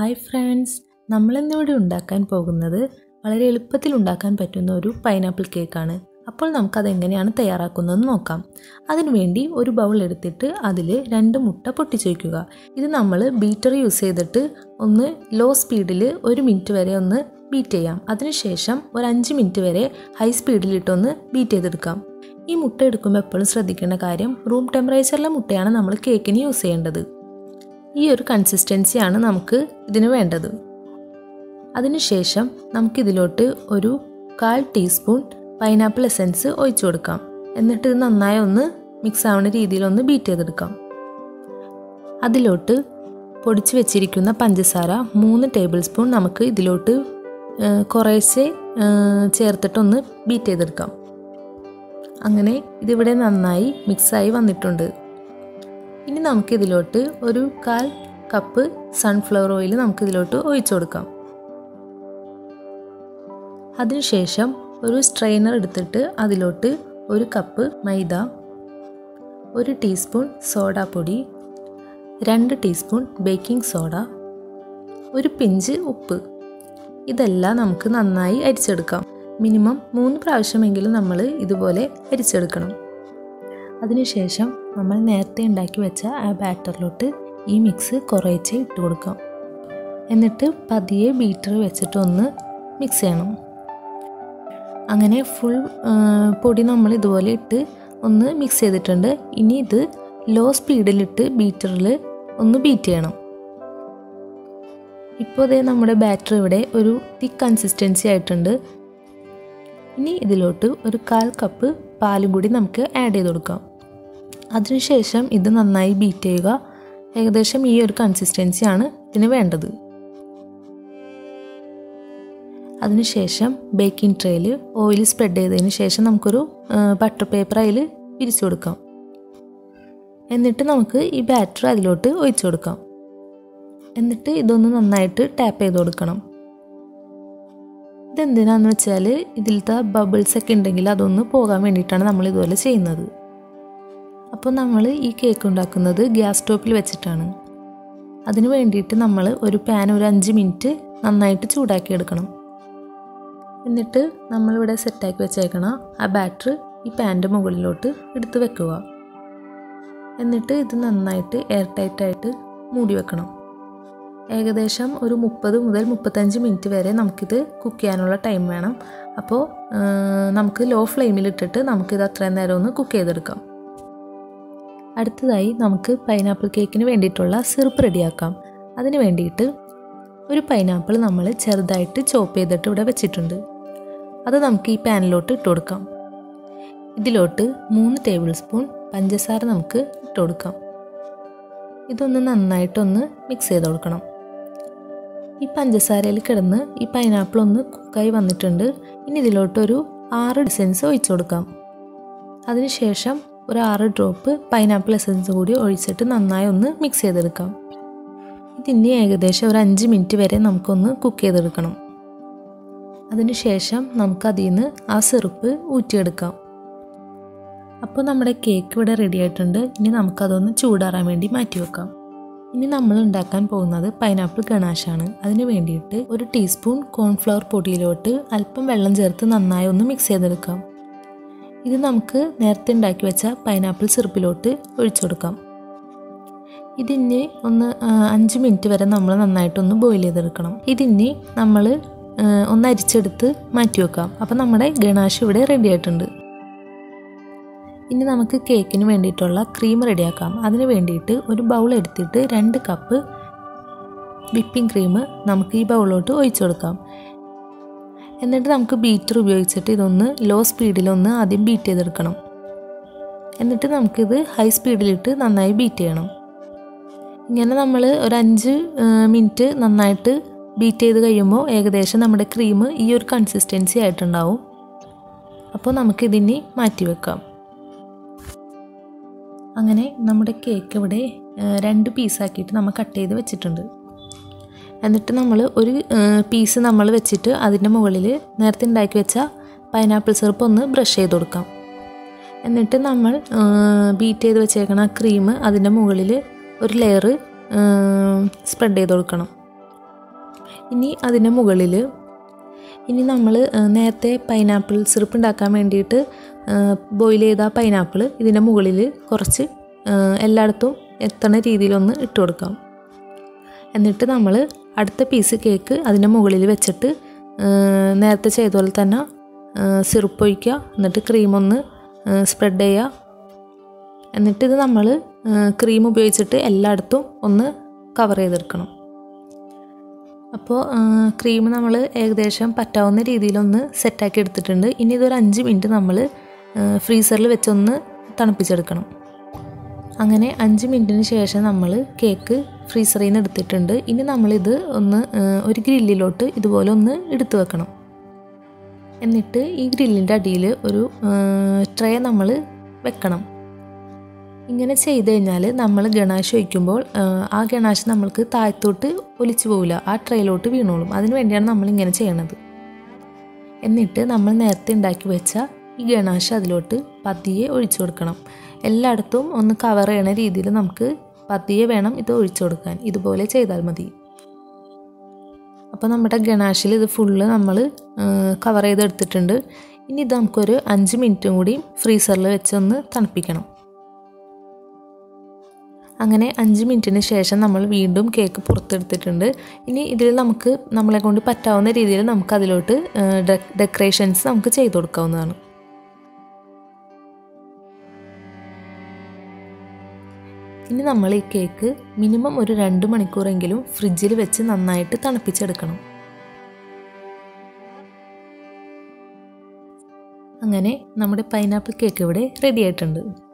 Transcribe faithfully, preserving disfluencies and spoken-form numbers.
Hi friends, നമ്മളിന്നിവിടെ ഉണ്ടാക്കാൻ പോകുന്നത് വളരെ എളുപ്പത്തിൽ ഉണ്ടാക്കാൻ പറ്റുന്ന ഒരു പൈനാപ്പിൾ കേക്കാണ്. അപ്പോൾ നമുക്കതെങ്ങനെയാണ് തയ്യാറാക്കുന്നതെന്ന് നോക്കാം. അതിനുവേണ്ടി ഒരു ബൗൾ എടുത്തിട്ട് അതിൽ രണ്ട് മുട്ട പൊട്ടിച്ച് വയ്ക്കുക. ഇത് നമ്മൾ ബീറ്റർ യൂസ് ചെയ്തിട്ട് ഒന്ന് ലോ സ്പീഡിൽ ഒരു മിനിറ്റ് വരെ ഒന്ന് ബീറ്റ് ചെയ്യാം. അതിനുശേഷം ഒരു അഞ്ച് മിനിറ്റ് വരെ ഹൈ സ്പീഡിലിട്ടൊന്ന് ബീറ്റ് ചെയ്തെടുക്കാം. ഈ മുട്ട എടുക്കുമ്പോൾ എപ്പോഴും ശ്രദ്ധിക്കേണ്ട കാര്യം, റൂം ടെമ്പറേച്ചറിലെ മുട്ടയാണ് നമ്മൾ കേക്കിന് യൂസ് ചെയ്യേണ്ടത്. ഈ ഒരു കൺസിസ്റ്റൻസിയാണ് നമുക്ക് ഇതിന് വേണ്ടത്. അതിനുശേഷം നമുക്കിതിലോട്ട് ഒരു കാൽ ടീസ്പൂൺ പൈനാപ്പിൾ എസൻസ് ഒഴിച്ചു കൊടുക്കാം. എന്നിട്ട് ഇത് നന്നായി ഒന്ന് മിക്സ് ആവുന്ന രീതിയിലൊന്ന് ബീറ്റ് ചെയ്തെടുക്കാം. അതിലോട്ട് പൊടിച്ച് വെച്ചിരിക്കുന്ന പഞ്ചസാര മൂന്ന് ടേബിൾ സ്പൂൺ നമുക്ക് ഇതിലോട്ട് കുറേശ്ശെ ചേർത്തിട്ടൊന്ന് ബീറ്റ് ചെയ്തെടുക്കാം. അങ്ങനെ ഇതിവിടെ നന്നായി മിക്സായി വന്നിട്ടുണ്ട്. ഇനി നമുക്കിതിലോട്ട് ഒരു കാൽ കപ്പ് സൺഫ്ലവർ ഓയിൽ നമുക്കിതിലോട്ട് ഒഴിച്ചു കൊടുക്കാം. അതിനുശേഷം ഒരു സ്ട്രെയിനർ എടുത്തിട്ട് അതിലോട്ട് ഒരു കപ്പ് മൈദ, ഒരു ടീസ്പൂൺ സോഡാപ്പൊടി, രണ്ട് ടീസ്പൂൺ ബേക്കിംഗ് സോഡ, ഒരു പിഞ്ച് ഉപ്പ്, ഇതെല്ലാം നമുക്ക് നന്നായി അരിച്ചെടുക്കാം. മിനിമം മൂന്ന് പ്രാവശ്യമെങ്കിലും നമ്മൾ ഇതുപോലെ അരിച്ചെടുക്കണം. അതിനുശേഷം നമ്മൾ നേരത്തെ ഉണ്ടാക്കി വെച്ച ആ ബാറ്ററിലോട്ട് ഈ മിക്സ് കുറേച്ചെ ഇട്ട് കൊടുക്കാം. എന്നിട്ട് പതിയെ ബീറ്റർ വെച്ചിട്ടൊന്ന് മിക്സ് ചെയ്യണം. അങ്ങനെ ഫുൾ പൊടി നമ്മൾ ഇതുപോലെ ഇട്ട് ഒന്ന് മിക്സ് ചെയ്തിട്ടുണ്ട്. ഇനി ഇത് ലോ സ്പീഡിലിട്ട് ബീറ്ററിൽ ഒന്ന് ബീറ്റ് ചെയ്യണം. ഇപ്പോൾ ഇതേ നമ്മുടെ ബാറ്റർ ഇവിടെ ഒരു തിക്ക് കൺസിസ്റ്റൻസി ആയിട്ടുണ്ട്. ഇനി ഇതിലോട്ട് ഒരു കാൽ കപ്പ് പാലും കൂടി നമുക്ക് ആഡ് ചെയ്ത് കൊടുക്കാം. അതിനുശേഷം ഇത് നന്നായി ബീറ്റ് ചെയ്യുക. ഏകദേശം ഈ ഒരു കൺസിസ്റ്റൻസിയാണ് ഇതിന് വേണ്ടത്. അതിനുശേഷം ബേക്കിംഗ് ട്രേയിൽ ഓയിൽ സ്പ്രെഡ് ചെയ്തതിന് ശേഷം നമുക്കൊരു ബട്ടർ പേപ്പർ അതിൽ വിരിച്ചു കൊടുക്കാം. എന്നിട്ട് നമുക്ക് ഈ ബാറ്റർ അതിലോട്ട് ഒഴിച്ചു കൊടുക്കാം. എന്നിട്ട് ഇതൊന്ന് നന്നായിട്ട് ടാപ്പ് ചെയ്ത് കൊടുക്കണം. ഇതെന്തിനാണെന്ന് വെച്ചാൽ ഇതിലത്തെ ബബിൾസൊക്കെ ഉണ്ടെങ്കിൽ അതൊന്ന് പോകാൻ വേണ്ടിയിട്ടാണ് നമ്മൾ ഇതുപോലെ ചെയ്യുന്നത്. അപ്പോൾ നമ്മൾ ഈ കേക്ക് ഉണ്ടാക്കുന്നത് ഗ്യാസ് സ്റ്റോപ്പിൽ വെച്ചിട്ടാണ്. അതിന് വേണ്ടിയിട്ട് നമ്മൾ ഒരു പാൻ ഒരു അഞ്ച് മിനിറ്റ് നന്നായിട്ട് ചൂടാക്കിയെടുക്കണം. എന്നിട്ട് നമ്മളിവിടെ സെറ്റാക്കി വെച്ചേക്കണ ആ ബാറ്റർ ഈ പാൻ്റെ മുകളിലോട്ട് എടുത്ത് വെക്കുക. എന്നിട്ട് ഇത് നന്നായിട്ട് എയർ ടൈറ്റായിട്ട് മൂടി വെക്കണം. ഏകദേശം ഒരു മുപ്പത് മുതൽ മുപ്പത്തഞ്ച് മിനിറ്റ് വരെ നമുക്കിത് കുക്ക് ചെയ്യാനുള്ള ടൈം വേണം. അപ്പോൾ നമുക്ക് ലോ ഫ്ലെയിമിലിട്ടിട്ട് നമുക്കിത് അത്രയും നേരം ഒന്ന് കുക്ക് ചെയ്തെടുക്കാം. അടുത്തതായി നമുക്ക് പൈനാപ്പിൾ കേക്കിന് വേണ്ടിയിട്ടുള്ള സിറപ്പ് റെഡിയാക്കാം. അതിന് വേണ്ടിയിട്ട് ഒരു പൈനാപ്പിൾ നമ്മൾ ചെറുതായിട്ട് ചോപ്പ് ചെയ്തിട്ട് ഇവിടെ വെച്ചിട്ടുണ്ട്. അത് നമുക്ക് ഈ പാനിലോട്ട് ഇട്ട് കൊടുക്കാം. ഇതിലോട്ട് മൂന്ന് ടേബിൾ സ്പൂൺ പഞ്ചസാര നമുക്ക് ഇട്ട് കൊടുക്കാം. ഇതൊന്ന് നന്നായിട്ടൊന്ന് മിക്സ് ചെയ്ത് കൊടുക്കണം. ഈ പഞ്ചസാരയിൽ കിടന്ന് ഈ പൈനാപ്പിൾ ഒന്ന് കുക്കായി വന്നിട്ടുണ്ട്. ഇനി ഇതിലോട്ടൊരു ആറ് എസൻസ് ഒഴിച്ചു കൊടുക്കാം. അതിനുശേഷം ഒരു ആറ് ഡ്രോപ്പ് പൈനാപ്പിൾ എസൻസ് കൂടി ഒഴിച്ചിട്ട് നന്നായി ഒന്ന് മിക്സ് ചെയ്തെടുക്കാം. ഇതിന് ഏകദേശം ഒരു അഞ്ച് മിനിറ്റ് വരെ നമുക്കൊന്ന് കുക്ക് ചെയ്തെടുക്കണം. അതിനുശേഷം നമുക്കതിൽ നിന്ന് ആ സിറപ്പ് ഊറ്റിയെടുക്കാം. അപ്പോൾ നമ്മുടെ കേക്ക് ഇവിടെ റെഡി ആയിട്ടുണ്ട്. ഇനി നമുക്കതൊന്ന് ചൂടാറാൻ വേണ്ടി മാറ്റി വെക്കാം. ഇനി നമ്മൾ ഉണ്ടാക്കാൻ പോകുന്നത് പൈനാപ്പിൾ ഗണാഷാണ്. അതിന് വേണ്ടിയിട്ട് ഒരു ടീസ്പൂൺ കോൺഫ്ലവർ പൊടിയിലോട്ട് അല്പം വെള്ളം ചേർത്ത് നന്നായി ഒന്ന് മിക്സ് ചെയ്തെടുക്കാം. ഇത് നമുക്ക് നേരത്തെ ഉണ്ടാക്കി വെച്ച പൈനാപ്പിൾ സിറപ്പിലോട്ട് ഒഴിച്ചു കൊടുക്കാം. ഇതിന് ഒന്ന് അഞ്ച് മിനിറ്റ് വരെ നമ്മൾ നന്നായിട്ടൊന്ന് ബോയിൽ ചെയ്തെടുക്കണം. ഇതിന് നമ്മൾ ഒന്ന് അരിച്ചെടുത്ത് മാറ്റി വെക്കാം. അപ്പോൾ നമ്മുടെ ഗണാഷ് ഇവിടെ റെഡി ആയിട്ടുണ്ട്. ഇനി നമുക്ക് കേക്കിന് വേണ്ടിയിട്ടുള്ള ക്രീം റെഡിയാക്കാം. അതിന് വേണ്ടിയിട്ട് ഒരു ബൗൾ എടുത്തിട്ട് രണ്ട് കപ്പ് വിപ്പിംഗ് ക്രീം നമുക്ക് ഈ ബൗളിലോട്ട് ഒഴിച്ചു കൊടുക്കാം. എന്നിട്ട് നമുക്ക് ബീറ്റർ ഉപയോഗിച്ചിട്ട് ഇതൊന്ന് ലോ സ്പീഡിലൊന്ന് ആദ്യം ബീറ്റ് ചെയ്തെടുക്കണം. എന്നിട്ട് നമുക്കിത് ഹൈ സ്പീഡിലിട്ട് നന്നായി ബീറ്റ് ചെയ്യണം. ഇങ്ങനെ നമ്മൾ ഒരു അഞ്ച് മിനിറ്റ് നന്നായിട്ട് ബീറ്റ് ചെയ്ത് കഴിയുമ്പോൾ ഏകദേശം നമ്മുടെ ക്രീം ഈ ഒരു കൺസിസ്റ്റൻസി ആയിട്ടുണ്ടാവും. അപ്പോൾ നമുക്കിതിനി മാറ്റി വെക്കാം. അങ്ങനെ നമ്മുടെ കേക്ക് ഇവിടെ രണ്ട് പീസാക്കിയിട്ട് നമ്മൾ കട്ട് ചെയ്ത് വെച്ചിട്ടുണ്ട്. എന്നിട്ട് നമ്മൾ ഒരു പീസ് നമ്മൾ വെച്ചിട്ട് അതിൻ്റെ മുകളിൽ നേരത്തെ ഉണ്ടാക്കി വെച്ച പൈനാപ്പിൾ സിറപ്പ് ഒന്ന് ബ്രഷ് ചെയ്ത് കൊടുക്കാം. എന്നിട്ട് നമ്മൾ ബീറ്റ് ചെയ്ത് വെച്ചേക്കണ ക്രീം അതിൻ്റെ മുകളിൽ ഒരു ലെയർ സ്പ്രെഡ് ചെയ്ത് കൊടുക്കണം. ഇനി അതിന് മുകളിൽ ഇനി നമ്മൾ നേരത്തെ പൈനാപ്പിൾ സിറപ്പ് ഉണ്ടാക്കാൻ വേണ്ടിയിട്ട് ബോയിൽ ചെയ്ത പൈനാപ്പിൾ ഇതിൻ്റെ മുകളിൽ കുറച്ച് എല്ലായിടത്തും എത്തണ രീതിയിലൊന്ന് ഇട്ട് കൊടുക്കാം. എന്നിട്ട് നമ്മൾ അടുത്ത പീസ് കേക്ക് അതിൻ്റെ മുകളിൽ വെച്ചിട്ട് നേരത്തെ ചെയ്ത പോലെ തന്നെ സിറപ്പ് ഒഴിക്കുക. എന്നിട്ട് ക്രീമൊന്ന് സ്പ്രെഡ് ചെയ്യുക. എന്നിട്ടിത് നമ്മൾ ക്രീം ഉപയോഗിച്ചിട്ട് എല്ലായിടത്തും ഒന്ന് കവർ ചെയ്തെടുക്കണം. അപ്പോൾ ക്രീം നമ്മൾ ഏകദേശം പറ്റാവുന്ന രീതിയിലൊന്ന് സെറ്റാക്കി എടുത്തിട്ടുണ്ട്. ഇനി ഇതൊരു അഞ്ച് മിനിറ്റ് നമ്മൾ ഫ്രീസറിൽ വെച്ചൊന്ന് തണുപ്പിച്ചെടുക്കണം. അങ്ങനെ അഞ്ച് മിനിറ്റിന് ശേഷം നമ്മൾ കേക്ക് ഫ്രീസറിൽ നിന്ന് എടുത്തിട്ടുണ്ട്. ഇനി നമ്മളിത് ഒന്ന് ഒരു ഗ്രില്ലിലോട്ട് ഇതുപോലെ ഒന്ന് എടുത്തു വെക്കണം. എന്നിട്ട് ഈ ഗ്രില്ലിൻ്റെ അടിയിൽ ഒരു ട്രേ നമ്മൾ വെക്കണം. ഇങ്ങനെ ചെയ്ത് കഴിഞ്ഞാൽ നമ്മൾ ഗണാഷ് ഒഴിക്കുമ്പോൾ ആ ഗണാഷ് നമ്മൾക്ക് താഴത്തോട്ട് ഒലിച്ചു പോവില്ല, ആ ട്രേയിലോട്ട് വീണോളും. അതിന് വേണ്ടിയാണ് നമ്മളിങ്ങനെ ചെയ്യണത്. എന്നിട്ട് നമ്മൾ നേരത്തെ ഉണ്ടാക്കി വെച്ച ഈ ഗണാഷ് അതിലോട്ട് പതിയെ ഒഴിച്ചു കൊടുക്കണം. എല്ലായിടത്തും ഒന്ന് കവർ ചെയ്യണ രീതിയിൽ നമുക്ക് പതിയെ വേണം ഇത് ഒഴിച്ചു കൊടുക്കാൻ. ഇതുപോലെ ചെയ്താൽ മതി. അപ്പോൾ നമ്മുടെ ഗണാഷിൽ ഇത് ഫുള്ള് നമ്മൾ കവർ ചെയ്തെടുത്തിട്ടുണ്ട്. ഇനി ഇത് നമുക്കൊരു അഞ്ച് മിനിറ്റും കൂടി ഫ്രീസറിൽ വെച്ചൊന്ന് തണുപ്പിക്കണം. അങ്ങനെ അഞ്ച് മിനിറ്റിന് ശേഷം നമ്മൾ വീണ്ടും കേക്ക് പുറത്തെടുത്തിട്ടുണ്ട്. ഇനി ഇതിൽ നമുക്ക് നമ്മളെ കൊണ്ട് പറ്റാവുന്ന രീതിയിൽ നമുക്ക് അതിലോട്ട് ഡെക്കറേഷൻസ് നമുക്ക് ചെയ്ത് കൊടുക്കാവുന്നതാണ്. ഇനി നമ്മൾ ഈ കേക്ക് മിനിമം ഒരു രണ്ട് മണിക്കൂറെങ്കിലും ഫ്രിഡ്ജിൽ വെച്ച് നന്നായിട്ട് തണുപ്പിച്ചെടുക്കണം. അങ്ങനെ നമ്മുടെ പൈനാപ്പിൾ കേക്ക് ഇവിടെ റെഡി ആയിട്ടുണ്ട്.